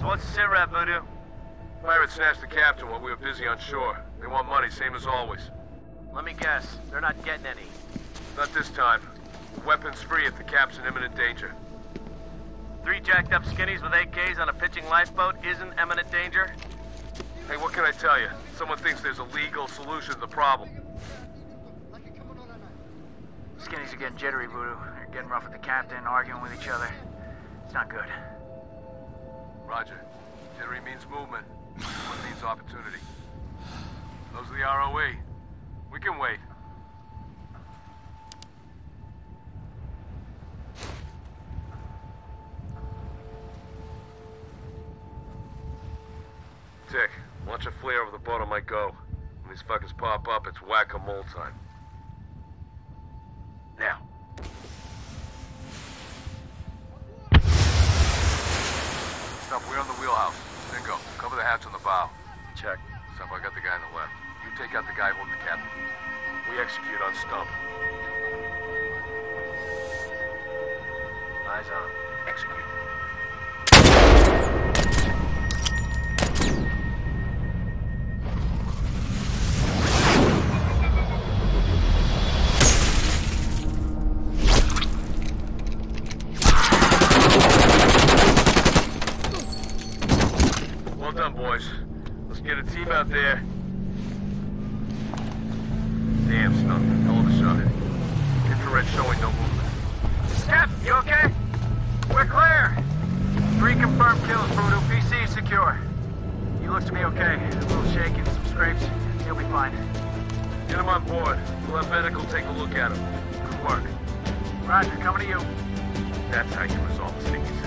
So what's the sit rep, Voodoo? Pirates snatched the captain while we were busy on shore. They want money, same as always. Let me guess, they're not getting any. Not this time. The weapon's free if the cap's in imminent danger. Three jacked up skinnies with AKs on a pitching lifeboat isn't imminent danger? Hey, what can I tell you? Someone thinks there's a legal solution to the problem. Skinnies are getting jittery, Voodoo. They're getting rough with the captain, arguing with each other. It's not good. Roger. Jittery means movement. Movement means opportunity. Those are the ROE. We can wait. Dick, watch a flare over the boat on my go. When these fuckers pop up, it's whack-a-mole time. Now. Stop, we're on the wheelhouse. Dingo, cover the hatch on the bow. Check. Stop, I got the guy on the left. You take out the guy holding the captain. We execute on Stump. Eyes on. Execute. Out there. Damn, Stump. Hell of a shot. Infrared showing no movement. Captain, you okay? We're clear. 3 confirmed kills, Voodoo. PC secure. He looks to be okay. A little shaken, some scrapes. He'll be fine. Get him on board. We'll have medical take a look at him. Good work. Roger, coming to you. That's how you resolve the stinky